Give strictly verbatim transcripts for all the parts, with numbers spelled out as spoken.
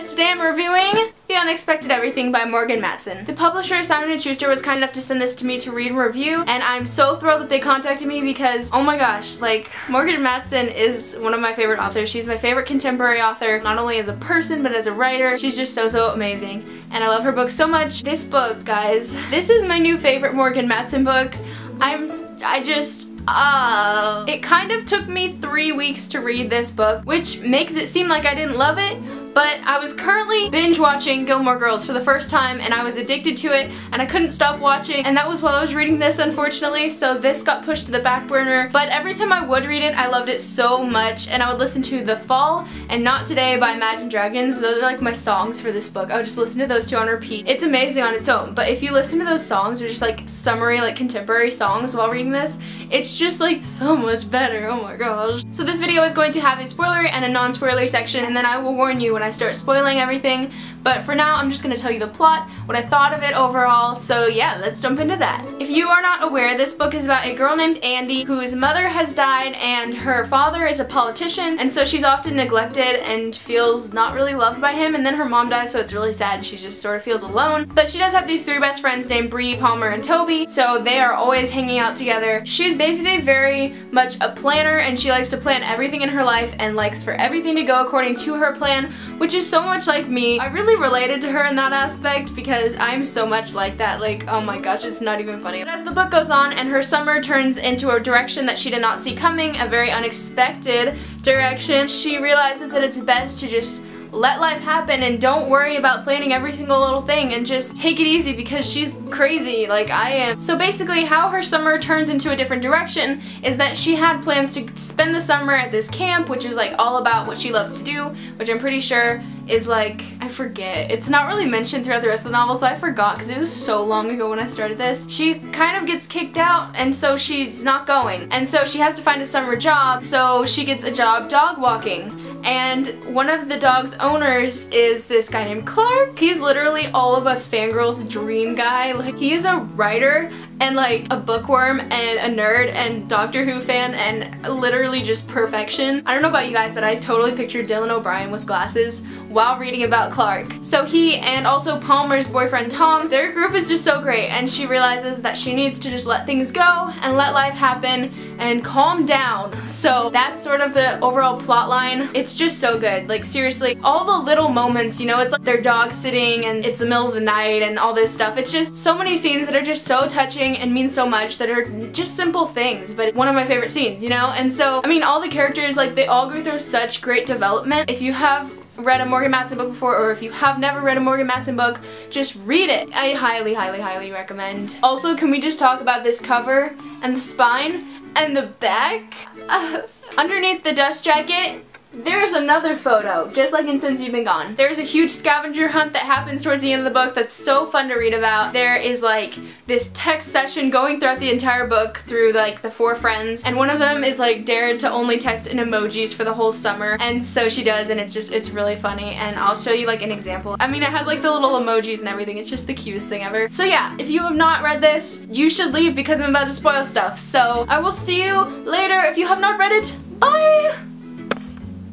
guys, today I'm reviewing The Unexpected Everything by Morgan Matson. The publisher, Simon and Schuster, was kind enough to send this to me to read and review, and I'm so thrilled that they contacted me because, oh my gosh, like, Morgan Matson is one of my favorite authors. She's my favorite contemporary author, not only as a person, but as a writer. She's just so, so amazing, and I love her book so much. This book, guys, this is my new favorite Morgan Matson book. I'm, I just... Uh, it kind of took me three weeks to read this book, which makes it seem like I didn't love it, but I was currently binge watching Gilmore Girls for the first time and I was addicted to it and I couldn't stop watching, and that was while I was reading this, unfortunately, so this got pushed to the back burner. But every time I would read it, I loved it so much, and I would listen to The Fall and Not Today by Imagine Dragons. Those are like my songs for this book. I would just listen to those two on repeat. It's amazing on its own, but if you listen to those songs, or just like summary, like contemporary songs while reading this, it's just like so much better, oh my gosh. So this video is going to have a spoiler and a non-spoiler section, and then I will warn you when I start spoiling everything, but for now I'm just going to tell you the plot, what I thought of it overall, so yeah, let's jump into that. If you are not aware, this book is about a girl named Andy whose mother has died and her father is a politician, and so she's often neglected and feels not really loved by him, and then her mom dies, so it's really sad and she just sort of feels alone. But she does have these three best friends named Bree, Palmer, and Toby, so they are always hanging out together. She's basically very much a planner, and she likes to plan everything in her life and likes for everything to go according to her plan, which is so much like me. I really related to her in that aspect because I'm so much like that. Like, oh my gosh, it's not even funny. But as the book goes on and her summer turns into a direction that she did not see coming, a very unexpected direction, she realizes that it's best to just let life happen and don't worry about planning every single little thing and just take it easy because she's crazy like I am. So basically how her summer turns into a different direction is that she had plans to spend the summer at this camp, which is like all about what she loves to do, which I'm pretty sure is like, I forget. It's not really mentioned throughout the rest of the novel, so I forgot because it was so long ago when I started this. She kind of gets kicked out, and so she's not going. And so she has to find a summer job, so she gets a job dog walking. And one of the dog's owners is this guy named Clark. He's literally all of us fangirls' dream guy. Like, he is a writer and like a bookworm and a nerd and Doctor Who fan and literally just perfection. I don't know about you guys, but I totally pictured Dylan O'Brien with glasses while reading about Clark. So he and also Palmer's boyfriend Tom, their group is just so great, and she realizes that she needs to just let things go and let life happen and calm down. So that's sort of the overall plot line. It's just so good. Like, seriously, all the little moments, you know, it's like their dog sitting and it's the middle of the night and all this stuff. It's just so many scenes that are just so touching and mean so much, that are just simple things, but one of my favorite scenes, you know? And so, I mean, all the characters, like, they all go through such great development. If you have read a Morgan Matson book before, or if you have never read a Morgan Matson book, just read it. I highly, highly, highly recommend. Also, can we just talk about this cover and the spine and the back? Uh, underneath the dust jacket, there's another photo, just like in Since You've Been Gone. There's a huge scavenger hunt that happens towards the end of the book that's so fun to read about. There is like this text session going throughout the entire book through like the four friends, and one of them is like dared to only text in emojis for the whole summer, and so she does, and it's just, it's really funny, and I'll show you like an example. I mean, it has like the little emojis and everything. It's just the cutest thing ever. So yeah, if you have not read this, you should leave because I'm about to spoil stuff. So I will see you later. If you have not read it, bye!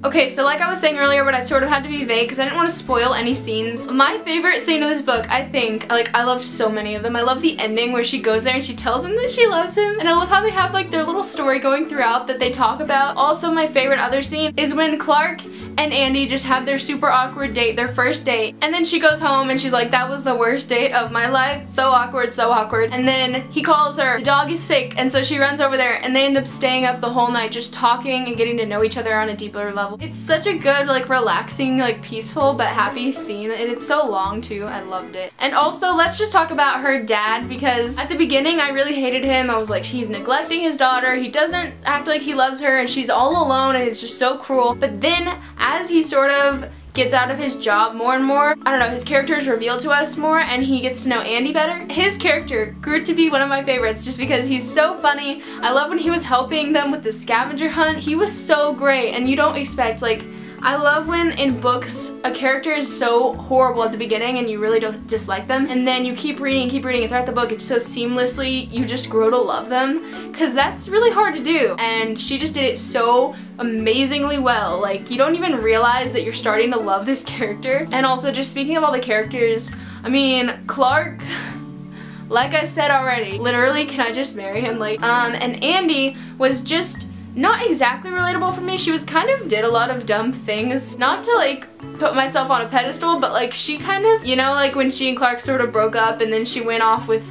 Okay, so like I was saying earlier, but I sort of had to be vague because I didn't want to spoil any scenes. My favorite scene of this book, I think, like, I loved so many of them. I love the ending where she goes there and she tells him that she loves him, and I love how they have like their little story going throughout that they talk about. Also, my favorite other scene is when Clark and Andy just had their super awkward date, their first date, and then she goes home and she's like, that was the worst date of my life, so awkward, so awkward, and then he calls her, the dog is sick, and so she runs over there, and they end up staying up the whole night just talking and getting to know each other on a deeper level. It's such a good, like, relaxing, like, peaceful but happy scene, and it's so long too. I loved it. And also, let's just talk about her dad, because at the beginning I really hated him. I was like, he's neglecting his daughter, he doesn't act like he loves her, and she's all alone, and it's just so cruel. But then as he sort of gets out of his job more and more, I don't know, his character is revealed to us more and he gets to know Andy better. His character grew to be one of my favorites just because he's so funny. I love when he was helping them with the scavenger hunt. He was so great, and you don't expect, like, I love when in books a character is so horrible at the beginning and you really don't dislike them, and then you keep reading and keep reading, and throughout the book it's so seamlessly you just grow to love them, because that's really hard to do, and she just did it so amazingly well. Like, you don't even realize that you're starting to love this character. And also, just speaking of all the characters, I mean, Clark, like I said already, literally, can I just marry him? Like, um, and Andy was just not exactly relatable for me. She was kind of did a lot of dumb things. Not to like put myself on a pedestal, but like she kind of, you know, like when she and Clark sort of broke up and then she went off with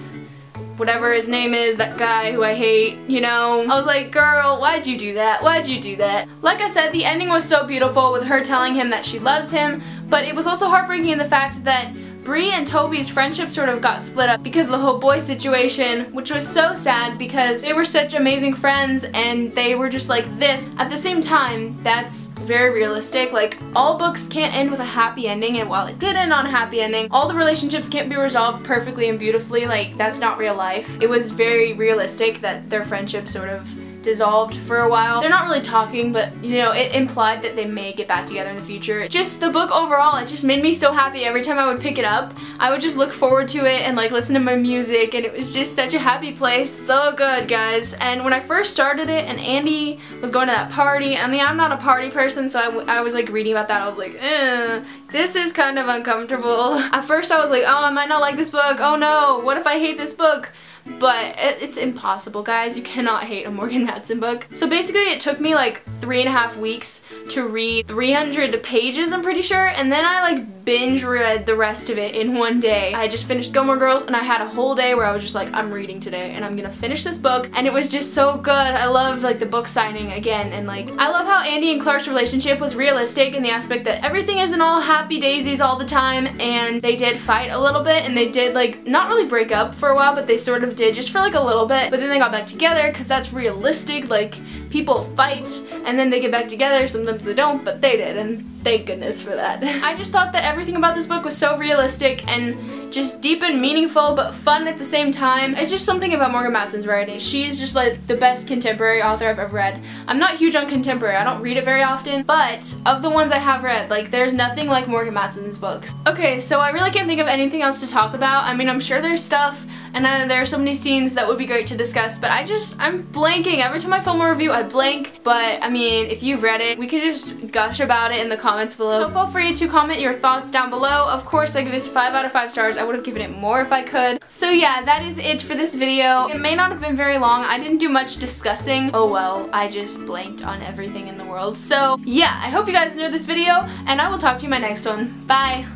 whatever his name is, that guy who I hate, you know. I was like, girl, why'd you do that? Why'd you do that? Like I said, the ending was so beautiful with her telling him that she loves him, but it was also heartbreaking in the fact that Bree and Toby's friendship sort of got split up because of the whole boy situation, which was so sad because they were such amazing friends and they were just like this. At the same time, that's very realistic. Like, all books can't end with a happy ending, and while it did end on a happy ending, all the relationships can't be resolved perfectly and beautifully. Like, that's not real life. It was very realistic that their friendship sort of dissolved for a while. They're not really talking, but you know, it implied that they may get back together in the future. Just the book overall, it just made me so happy. Every time I would pick it up, I would just look forward to it and like listen to my music, and it was just such a happy place. So good, guys. And when I first started it and Andy was going to that party, I mean, I'm not a party person, so I, w I was like reading about that, I was like, eh, this is kind of uncomfortable. At first I was like, oh, I might not like this book, oh no, what if I hate this book? But it's impossible, guys. You cannot hate a Morgan Matson book. So basically it took me like three and a half weeks to read three hundred pages, I'm pretty sure, and then I like binge read the rest of it in one day. I just finished Gilmore Girls and I had a whole day where I was just like, I'm reading today and I'm gonna finish this book, and it was just so good. I loved like the book signing again, and like I love how Andy and Clark's relationship was realistic in the aspect that everything isn't all happy daisies all the time, and they did fight a little bit and they did like not really break up for a while, but they sort of did just for like a little bit, but then they got back together because that's realistic. Like, people fight and then they get back together, sometimes they don't, but they did, and thank goodness for that. I just thought that everything about this book was so realistic and just deep and meaningful but fun at the same time. It's just something about Morgan Matson's writing. She's just like the best contemporary author I've ever read. I'm not huge on contemporary, I don't read it very often, but of the ones I have read, like, there's nothing like Morgan Matson's books. Okay, so I really can't think of anything else to talk about. I mean, I'm sure there's stuff, and uh, there are so many scenes that would be great to discuss, but I just, I'm blanking. Every time I film a review, I blank. But I mean, if you've read it, we could just gush about it in the comments below. So feel free to comment your thoughts down below. Of course, I give this five out of five stars. I would have given it more if I could. So yeah, that is it for this video. It may not have been very long. I didn't do much discussing. Oh well, I just blanked on everything in the world. So yeah, I hope you guys enjoyed this video, and I will talk to you in my next one. Bye.